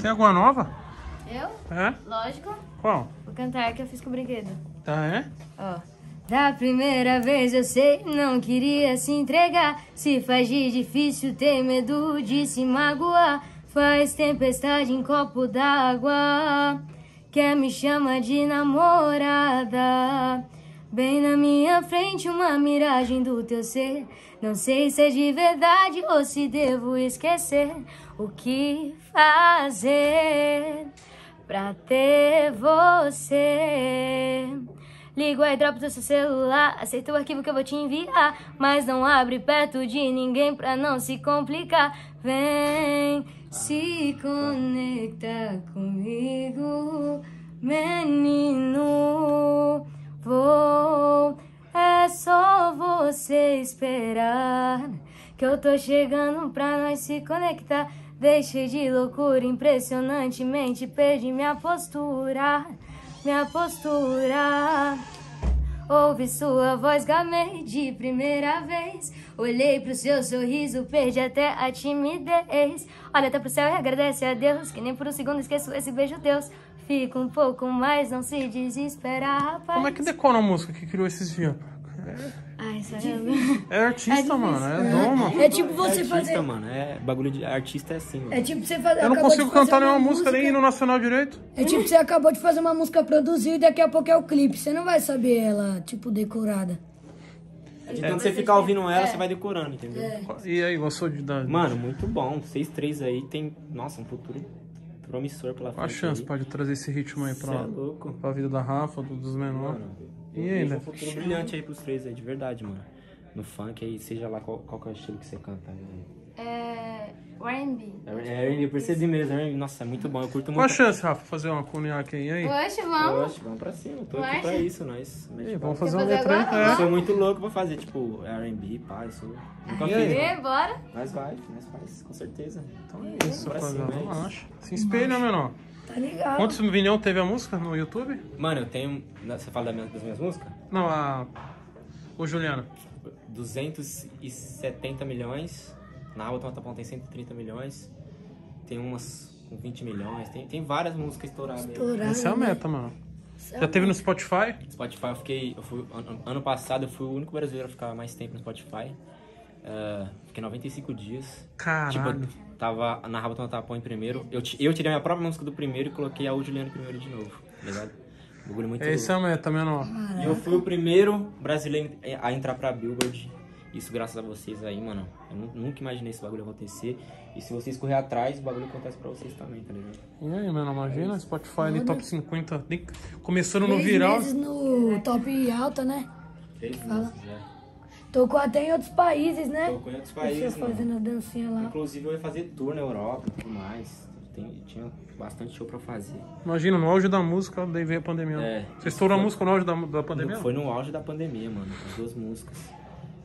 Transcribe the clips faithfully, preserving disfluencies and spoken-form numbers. Tem alguma nova? Eu? É? Lógico. Qual? Vou cantar que eu fiz com o brinquedo. Tá, é? Ó. Da primeira vez eu sei, não queria se entregar. Se faz de difícil, tem medo de se magoar. Faz tempestade em copo d'água. Quer me chama de namorada. Bem na minha frente uma miragem do teu ser. Não sei se é de verdade ou se devo esquecer. O que fazer pra ter você? Ligo aí, dropo do seu celular. Aceito o arquivo que eu vou te enviar. Mas não abre perto de ninguém pra não se complicar. Vem se conectar comigo, menino. Vou, é só você esperar que eu tô chegando pra nós se conectar. Deixei de loucura, impressionantemente perdi minha postura, minha postura. Ouvi sua voz, gamei de primeira vez. Olhei pro seu sorriso, perdi até a timidez. Olha até pro céu e agradece a Deus, que nem por um segundo esqueço esse beijo Deus. Fica um pouco mais, não se desesperar, rapaz. Como é que decora a música que criou esses filmes? É... Ai, é, é artista, é mano. É dom, mano. É tipo você é artista, fazer... mano. É bagulho de artista é assim, mano. É tipo você fazer... Eu não consigo cantar nenhuma música, música nem no nacional direito. É tipo você acabou de fazer uma música produzida e daqui a pouco é o clipe. Você não vai saber ela, tipo, decorada. De tanto você ficar ouvindo ela, é. Você vai decorando, entendeu? É. E aí, gostou de dar? Mano, muito bom. Vocês três aí tem... Nossa, um futuro... promissor pela frente. A chance aí. Pode trazer esse ritmo aí pra, é pra vida da Rafa, dos menores. E ainda. Um futuro brilhante aí pros três aí, de verdade, mano. No funk aí, seja lá qual, qual que é o estilo que você canta. Aí. É... R and B. É R and B, eu percebi mesmo. R and B. Nossa, é muito bom, eu curto muito. Qual a chance, Rafa, fazer uma cunhaque aí? aí? Poxa, vamos. Poxa, vamos pra cima, eu tô Poxa. Aqui pra isso, nós. Mas, e, vamos fazer uma letra aí. Eu sou muito louco pra fazer, tipo, R and B, pá, isso. Nunca fiz. Bora. Nós vai, nós faz, com certeza. Então é isso, rapaziada, relaxa. Se espelha, menor. Tá ligado. Quantos milhão teve a música no YouTube? Mano, eu tenho... Você fala das minhas músicas? Não, a... Ô, Juliana. duzentos e setenta milhões... Na outra plataforma tem cento e trinta milhões, tem umas com vinte milhões, tem, tem várias músicas estouradas. Estourada, essa é a meta, mano. Já teve no Spotify? Spotify eu fiquei, eu fui, ano, ano passado eu fui o único brasileiro a ficar mais tempo no Spotify. Uh, fiquei noventa e cinco dias. Caralho. Tipo, tava na Rabatona Tapão em primeiro, eu, eu tirei a minha própria música do primeiro e coloquei a U Juliana em primeiro de novo, ligado? Um bagulho muito louco. Essa é a meta, menor. E eu fui o primeiro brasileiro a entrar pra Billboard. Isso graças a vocês aí, mano. Eu nunca imaginei esse bagulho acontecer. E se vocês correr atrás, o bagulho acontece pra vocês também, tá ligado? E aí, mano, imagina, é Spotify ali, top cinquenta. Nem... Começando no viral. Três meses no top alta, né? Três meses, é. Tocou até em outros países, né? Tocou em outros países, mano. Fazendo a dancinha lá. Inclusive, eu ia fazer tour na Europa e tudo mais. Tem, tinha bastante show pra fazer. Imagina, no auge da música, daí veio a pandemia. É. Você estourou a música no auge da, da pandemia? Foi no auge da pandemia, mano. As duas músicas.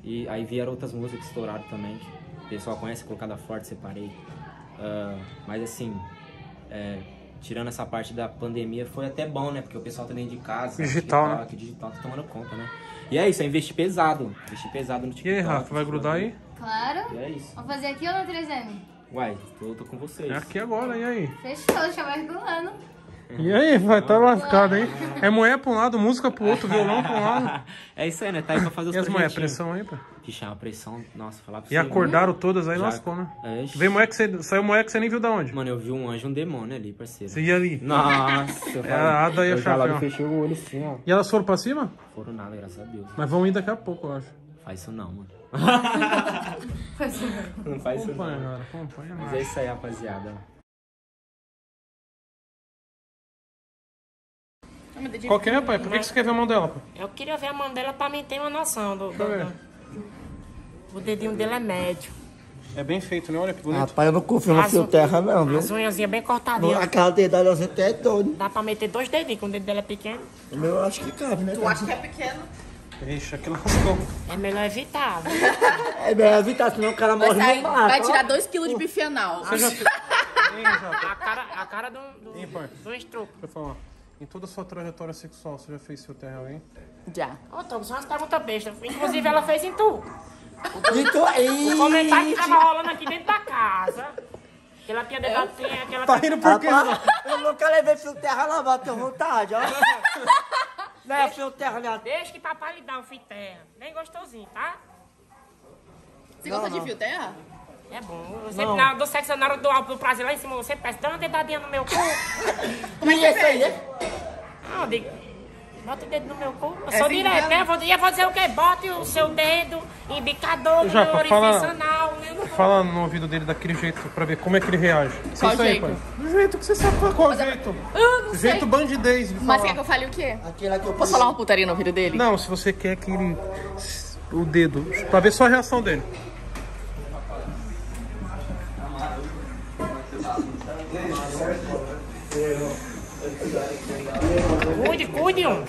E aí vieram outras músicas que estouraram também, que o pessoal conhece, Colocada Forte, Separei. Uh, mas assim, é, tirando essa parte da pandemia, foi até bom, né? Porque o pessoal tá dentro de casa. Digital, né? Que o digital tá tomando conta, né? E é isso, é investir pesado. Investir pesado no TikTok. E aí, Rafa, vai grudar aí? Claro. E é isso. Vamos fazer aqui ou no três M? Uai, tô, tô com vocês. É aqui agora, e aí? Fechou, já vai regulando. E aí, vai estar tá lascado, hein? É moé pra um lado, música pro outro, violão pra um lado. É isso aí, né? Tá aí pra fazer os e as moé, pressão aí, pô? Deixar uma pressão, nossa, falar pra você. E acordaram né? Todas aí, já... lascou, né? É, veio moé que você... Saiu moé que você nem viu da onde? Mano, eu vi um anjo e um demônio ali, parceiro. Você ia ali? Nossa, eu falei... Daí eu já logo fechei o olho assim, ó. E elas foram pra cima? Foram nada, graças a Deus. Mas vão ir daqui a pouco, eu acho. Faz isso não, mano. Faz isso não. Não faz isso não. Acompanha, acompanha. Mas é isso aí, rapaziada. Qual que é, pai? Por que você quer ver a mão dela, pai? Eu queria ver a mão dela pra mim ter uma noção do... do, do... O dedinho dela é médio. É bem feito, né? Olha que bonito. Rapaz, eu não confio no fio terra, não, viu? As unhazinhas bem cortadinhas. Aquela dedada até é doida. Dá pra meter dois dedinhos, que o dedo dela é pequeno. Eu acho que cabe, né? Tu acha que é pequeno? Ixi, aquilo arrancou. É melhor evitar, viu? É melhor evitar, senão o cara morre no mato. Vai tirar dois quilos de bife anal. A cara, a cara do... do estrupo. Por favor. Em toda a sua trajetória sexual, você já fez seu terreno, hein? Já. Ô, Tom, só uma pergunta besta. Inclusive, ela fez em tu. Em tu, hein? O comentário que tava rolando aqui dentro da casa. Aquela tia de bacinha, eu... aquela... Tá rindo por quê? Eu nunca levei fio terra lá, mas tenho vontade, ó. Leva fio terra, minha... Deixa que papai lhe dá um fio terra. Bem gostosinho, tá? Você gosta de fio terra? É bom. Eu sempre na, do sexo, na hora do álbum do prazer lá em cima, você peça, dá uma dedadinha no meu cu. Como é que é isso aí, né? Não, digo... Bota o dedo no meu cu, eu é sou direto, né? E eu vou dizer o quê? Bota o seu dedo, indicador, já, meu orifício fala, anal, meu... Fala no ouvido dele daquele jeito, pra ver como é que ele reage. Qual isso jeito? Aí, pai. Do jeito que você sabe qual mas jeito. Eu não sei. Jeito bandidez de falar. Mas quer que eu fale o quê? Aquela que eu posso falar uma putaria no ouvido dele? Não, se você quer que ele... O dedo, pra ver só a reação dele. Cuide, cuide um.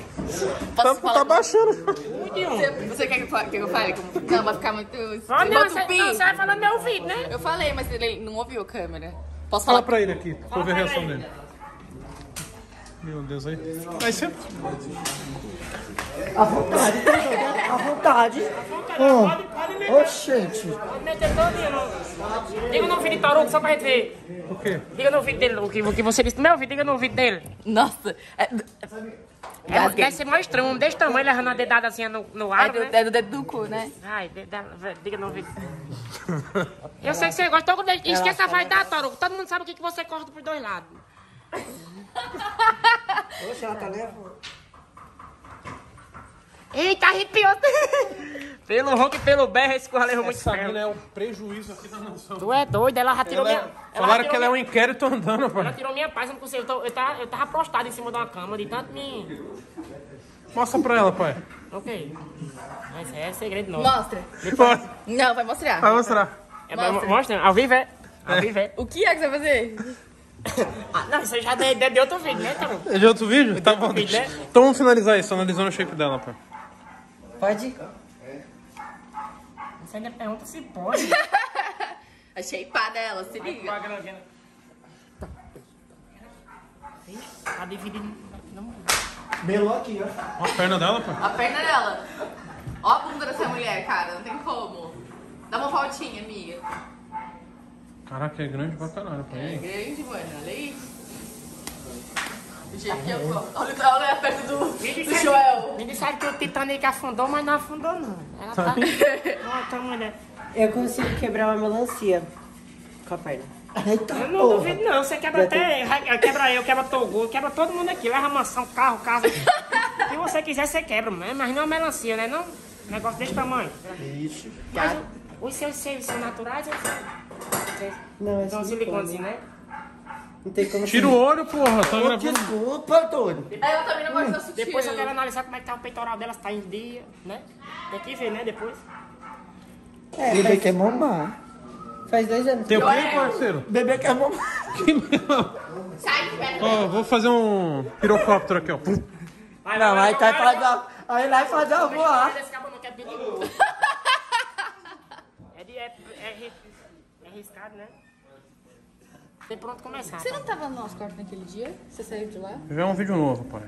Posso falar? Tá baixando. Cuide um. Você, você quer que eu fale? Que eu fale? Não, vai ficar muito... Ah, não, você, não, você vai falando meu ouvido, né? Eu falei, mas ele não ouviu a câmera. Posso falar? Fala pra ele aqui, pra ver a reação dele. Meu Deus, aí... Aí sempre... A vontade, a vontade. Ô, oh, gente. Pode meter todo. Diga no ouvido de Toruco, só pra gente ver. O quê? Diga no ouvido dele, o que, o que você disse no meu ouvido, diga no ouvido dele. Nossa. É, é, deve ser mais estranho, desse tamanho, ele arranha uma dedadazinha no, no ar, é do, né? É do dedo do cu, né? Ai, diga no ouvido. Eu sei que você gosta, todo mundo esquece a vaidade, Toruco. Todo mundo sabe o que, que você corta pros dois lados. Oxe, ela tá nervosa. Eita, arrepiou! Pelo ronco e pelo berro, esse corraleiro muito feio. Essa mina é um prejuízo aqui da nação. Tu é doido, ela já tirou ela minha... É... Falaram que minha... ela é um inquérito andando, pai. Ela tirou minha paz, eu não consigo. Eu, tô... eu, tava... eu tava prostado em cima de uma cama, de tanto me... Mostra pra ela, pai. Ok. Mas é segredo não. Mostra. Depois... Não, vai mostrar. Vai mostrar. É, mostra. Mostra, ao vivo é. Ao vivo é. O que é que você vai fazer? Ah, não, isso já é de, de outro vídeo, né, Toruco? É de outro vídeo? De tá outro bom, vídeo, né? Então vamos finalizar isso, analisando o shape dela, pai. Pode? Você ainda pergunta se pode. A shapeada dela, se liga. Tá dividindo. Melou aqui, ó. Ó a perna dela, pai. A perna dela. Ó a bunda dessa mulher, cara, não tem como. Dá uma voltinha, amiga. Caraca, é grande pra caralho, pai. É grande, mano, olha aí. Do jeito que eu tô. Olha, olha a perna do, do Joel. Me disseram que o Titanic afundou, mas não afundou, não. Ela tá. Olha, tá, mulher. Eu consigo quebrar uma melancia com a perna. Eita, eu não porra. Duvido, não. Você quebra até. Quebra eu, quebra Toguro, quebra todo mundo aqui. Leva mansão, carro, casa. O que você quiser, você quebra, mas não é melancia, né? Não? Negócio desse tamanho. Isso. Mas os seus seios são naturais, eu sei. Não, então silicone, né? Não tem como. Tira o olho, porra. Tá gravando. Desculpa, Antônio. Ela também não gosta hum. da sutiã. Depois eu quero analisar como é que tá o peitoral dela, se tá em dia, né? Tem que ver, né? Depois. É, bebê faz... quer mamar. Faz dois anos. Tem o quê, parceiro? Bebê quer mamar. Que mesmo? Sai, velho. Ó, vou fazer um pirocóptero aqui, ó. Vai, não, vai, vai, vai, vai. Aí vai fazer a voar. É de. É. Arriscado, né? Tem pronto começar. Você não tava no nosso quarto naquele dia? Você saiu de lá? Já é um vídeo novo, pai.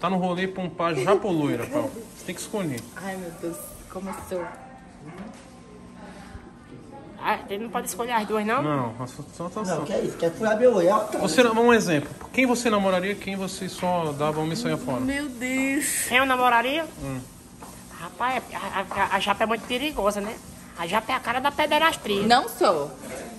Tá no rolê pra um pá já poluíra, pai. Você tem que escolher. Ai, meu Deus. Começou. Ah, ele não pode escolher as duas, não? Não, só tá só. Não, que é isso? Quer furar meu olho? Você, um exemplo. Quem você namoraria, quem você só dava uma sonha fora? Meu Deus. Quem eu namoraria? Hum. Rapaz, a, a, a japa é muito perigosa, né? A japa é a cara da pederastria. Não sou.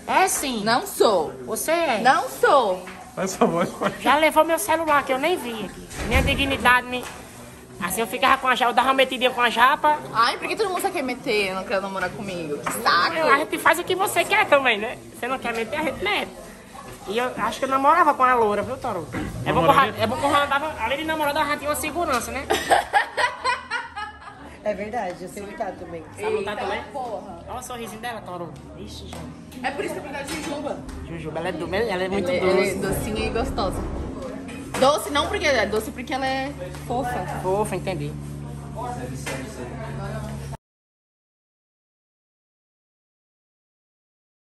É sim. Não sou. Você é? Não sou. Essa voz foi... Já levou meu celular, que eu nem vi aqui. Minha dignidade me... Assim eu ficava com a japa, eu dava uma metidinha com a japa. Ai, por que todo mundo só quer meter, não quer namorar comigo? Que saco. A gente faz o que você quer também, né? Você não quer meter, a gente mete. E eu acho que eu namorava com a loura, viu, Toruco? É bom que eu andava... Além de namorar, eu tinha uma segurança, né? É verdade, eu sei lutar também. Sabe lutar também? Porra. Olha o sorrisinho dela, Toruco. Ixi, gente. É por isso que eu peguei a Jujuba. Jujuba, ela é, do... ela é muito ela, doce. Ela é docinha e gostosa. Doce não porque ela é doce, porque ela é fofa. Fofa, entendi.